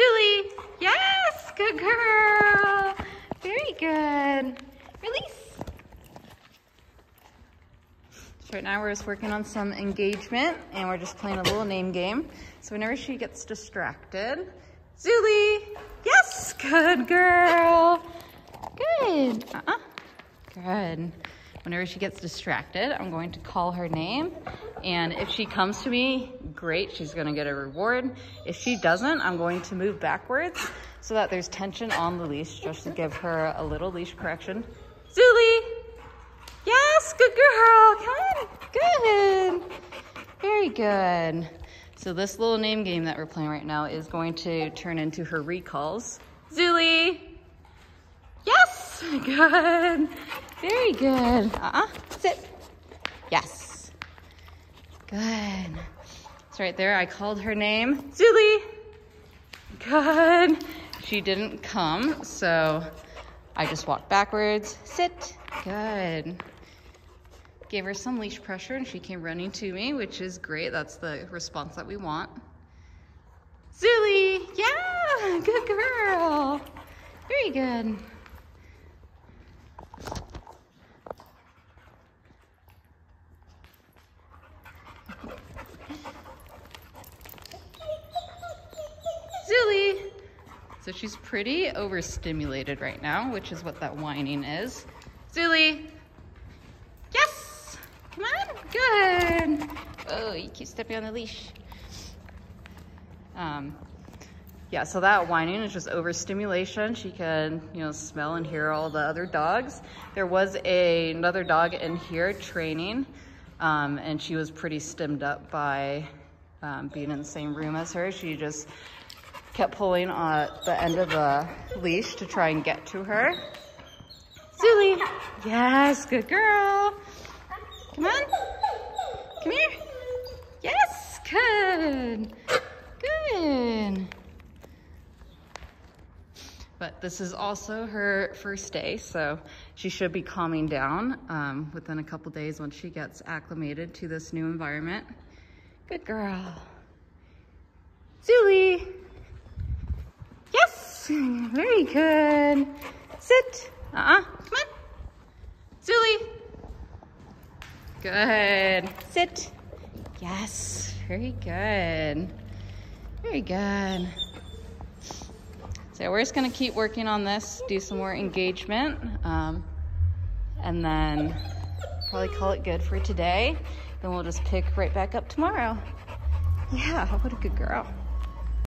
Zulie, yes, good girl. Very good. Release. So right now we're just working on some engagement and we're just playing a little name game. So whenever she gets distracted, Zulie, yes, good girl. Good. Good. Whenever she gets distracted, I'm going to call her name. And if she comes to me, great, she's gonna get a reward. If she doesn't, I'm going to move backwards so that there's tension on the leash, just to give her a little leash correction. Zulie! Yes, good girl, come on, good. Very good. So this little name game that we're playing right now is going to turn into her recalls. Zulie! Yes, good. Very good. Sit. Yes. Good. It's right there. I called her name. Zulie. Good. She didn't come, so I just walked backwards. Sit. Good. Gave her some leash pressure and she came running to me, which is great. That's the response that we want. Zulie. Yeah. Good girl. Very good. Zulie! So she's pretty overstimulated right now, which is what that whining is. Zulie! Yes! Come on! Good! Oh, you keep stepping on the leash. Yeah, so that whining is just overstimulation. She can, you know, smell and hear all the other dogs. There was another dog in here training, and she was pretty stimmed up by being in the same room as her. She just kept pulling on the end of the leash to try and get to her. Zulie, yes, good girl. Come on, come here. Yes, good, good. But this is also her first day, so she should be calming down within a couple days once she gets acclimated to this new environment. Good girl. Zulie. Yes, very good. Sit. Come on. Zulie. Good. Sit. Yes, very good. Very good. So we're just gonna keep working on this, do some more engagement, and then probably call it good for today. Then we'll just pick right back up tomorrow. Yeah, what a good girl.